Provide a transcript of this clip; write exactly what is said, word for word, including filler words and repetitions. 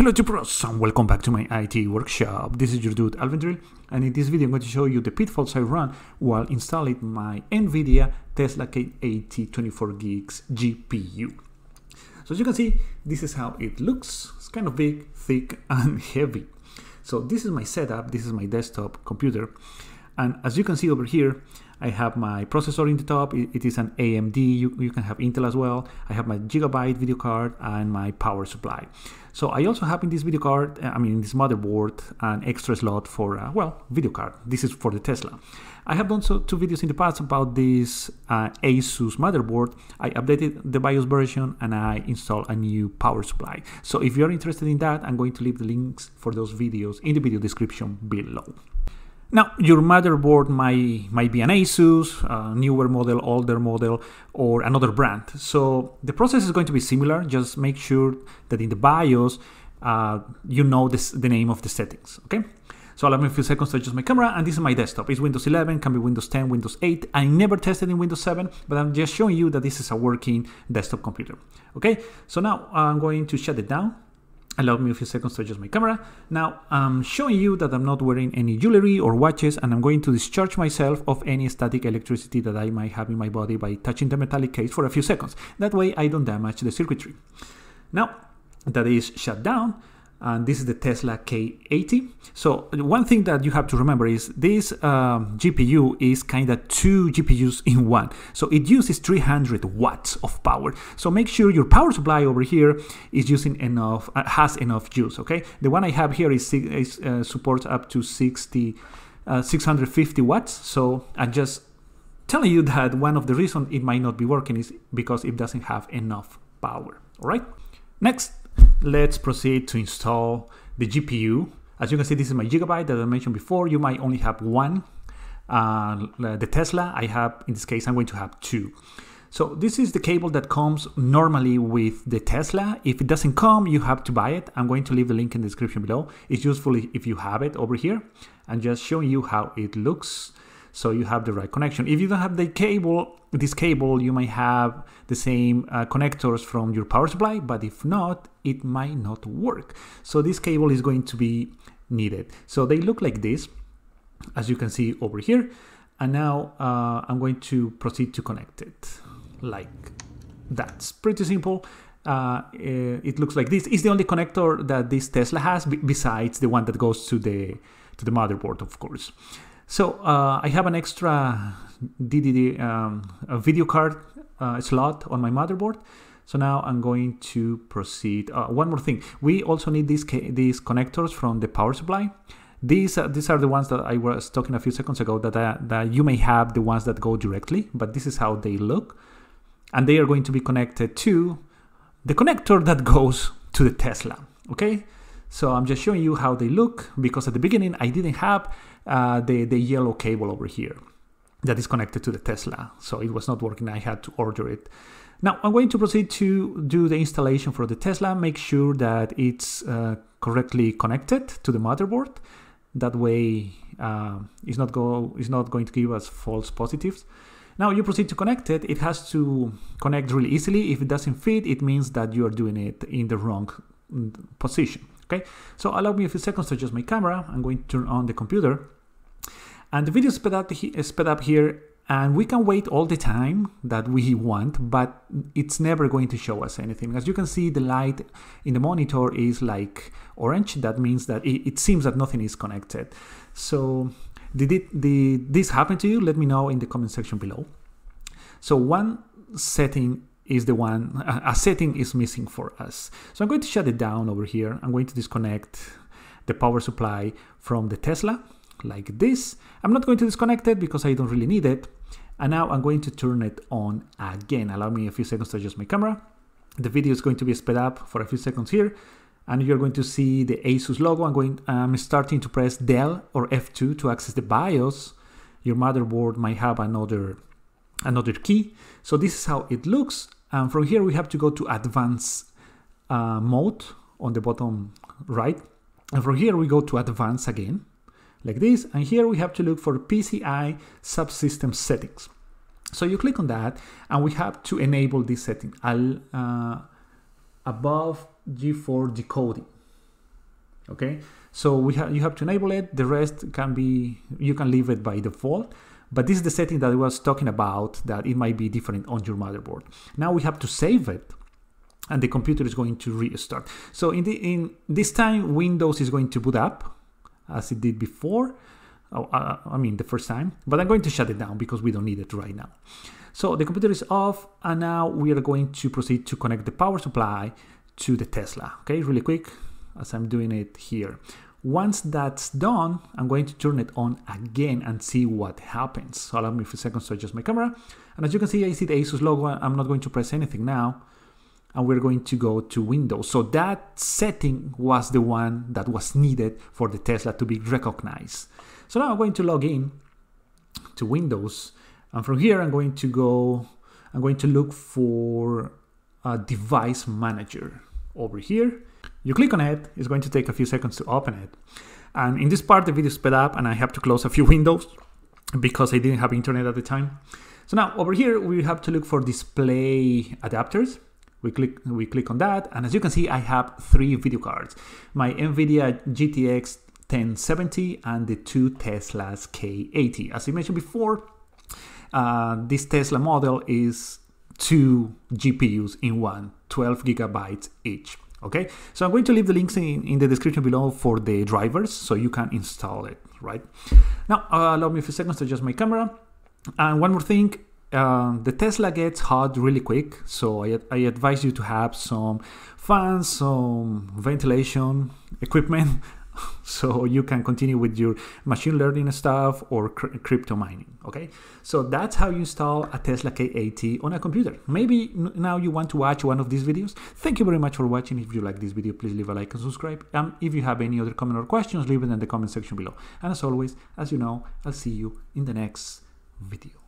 Hello Tupros and welcome back to my I T Workshop. This is your dude Alvendril, and in this video I'm going to show you the pitfalls I ran while installing my NVIDIA Tesla K eighty twenty-four gigs G P U. So as you can see, this is how it looks. It's kind of big, thick and heavy. So this is my setup, this is my desktop computer, and as you can see over here I have my processor in the top. It is an A M D, you, you can have Intel as well. I have my Gigabyte video card and my power supply. So I also have in this video card, I mean in this motherboard, an extra slot for, uh, well, video card. This is for the Tesla. I have done so two videos in the past about this uh, ASUS motherboard. I updated the BIOS version and I installed a new power supply. So if you're interested in that, I'm going to leave the links for those videos in the video description below. Now, your motherboard might, might be an ASUS, a newer model, older model, or another brand. So the process is going to be similar. Just make sure that in the BIOS, uh, you know this, the name of the settings, okay? So allow me a few seconds to adjust my camera, and this is my desktop. It's Windows eleven, can be Windows ten, Windows eight. I never tested in Windows seven, but I'm just showing you that this is a working desktop computer, okay? So now I'm going to shut it down. Allow me a few seconds to adjust my camera. Now I'm showing you that I'm not wearing any jewelry or watches, and I'm going to discharge myself of any static electricity that I might have in my body by touching the metallic case for a few seconds. That way I don't damage the circuitry. Now that is shut down, and this is the Tesla K eighty. So one thing that you have to remember is this um, G P U is kind of two G P Us in one. So it uses three hundred watts of power. So make sure your power supply over here is using enough, uh, has enough juice, okay? The one I have here is, is uh, supports up to sixty, uh, six hundred fifty watts. So I just telling you that one of the reasons it might not be working is because it doesn't have enough power, all right? Next, let's proceed to install the G P U. As you can see, this is my Gigabyte that I mentioned before. You might only have one. Uh, the Tesla I have, in this case, I'm going to have two. So this is the cable that comes normally with the Tesla. If it doesn't come, you have to buy it. I'm going to leave the link in the description below. It's useful if you have it over here. I'm just showing you how it looks, so you have the right connection. If you don't have the cable, this cable, you might have the same uh, connectors from your power supply, but if not, it might not work. So this cable is going to be needed. So they look like this, as you can see over here. And now uh, I'm going to proceed to connect it like that's pretty simple. Uh, it looks like this. It's the only connector that this Tesla has besides the one that goes to the, to the motherboard, of course. So uh, I have an extra D D D um, a video card uh, slot on my motherboard. So now I'm going to proceed. Uh, one more thing, we also need these these connectors from the power supply. These are, these are the ones that I was talking a few seconds ago that, I, that you may have the ones that go directly, but this is how they look. And they are going to be connected to the connector that goes to the Tesla, okay? So I'm just showing you how they look because at the beginning I didn't have uh, the, the yellow cable over here that is connected to the Tesla. So it was not working, I had to order it. Now I'm going to proceed to do the installation for the Tesla, make sure that it's uh, correctly connected to the motherboard. That way uh, it's, not go, it's not going to give us false positives. Now you proceed to connect it, it has to connect really easily. If it doesn't fit, it means that you are doing it in the wrong position. Okay, so allow me a few seconds to adjust my camera. I'm going to turn on the computer. And the video is sped up, is sped up here, and we can wait all the time that we want, but it's never going to show us anything. As you can see, the light in the monitor is like orange. That means that it, it seems that nothing is connected. So did, it, did this happen to you? Let me know in the comment section below. So one setting is the one, a setting is missing for us. So I'm going to shut it down over here. I'm going to disconnect the power supply from the Tesla like this. I'm not going to disconnect it because I don't really need it. And now I'm going to turn it on again. Allow me a few seconds to adjust my camera. The video is going to be sped up for a few seconds here. And you're going to see the ASUS logo. I'm, going, I'm starting to press Del or F two to access the BIOS. Your motherboard might have another another key. So this is how it looks. And from here we have to go to advanced uh, mode on the bottom right. And from here we go to advanced again, like this. And here we have to look for P C I subsystem settings. So you click on that and we have to enable this setting. I'll, uh, above G four decoding. Okay, so we have you have to enable it. The rest can be you can leave it by default. But this is the setting that I was talking about, that it might be different on your motherboard. Now we have to save it, and the computer is going to restart. So in the in this time, Windows is going to boot up as it did before. Oh, uh, I mean the first time, but I'm going to shut it down because we don't need it right now. So the computer is off, and now we are going to proceed to connect the power supply to the Tesla. Okay, really quick, as I'm doing it here. Once that's done, I'm going to turn it on again and see what happens. So allow me a few seconds to adjust my camera. And as you can see, I see the ASUS logo. I'm not going to press anything now. And we're going to go to Windows. So that setting was the one that was needed for the Tesla to be recognized. So now I'm going to log in to Windows. And from here, I'm going to go, I'm going to look for a device manager over here. You click on it, it's going to take a few seconds to open it. And in this part, the video sped up and I have to close a few windows because I didn't have internet at the time. So now over here, we have to look for display adapters. We click, we click on that. And as you can see, I have three video cards, my NVIDIA G T X ten seventy and the two Teslas K eighty. As I mentioned before, uh, this Tesla model is two G P Us in one, twelve gigabytes each. Okay, so I'm going to leave the links in, in the description below for the drivers so you can install it, right? Now, uh, allow me a few seconds to adjust my camera. And one more thing, uh, the Tesla gets hot really quick. So I, I advise you to have some fans, some ventilation equipment, so you can continue with your machine learning stuff or cr crypto mining, okay? So that's how you install a Tesla K eighty on a computer. Maybe now you want to watch one of these videos. Thank you very much for watching. If you like this video, please leave a like and subscribe. Um, if you have any other comment or questions, leave it in the comment section below. And as always, as you know, I'll see you in the next video.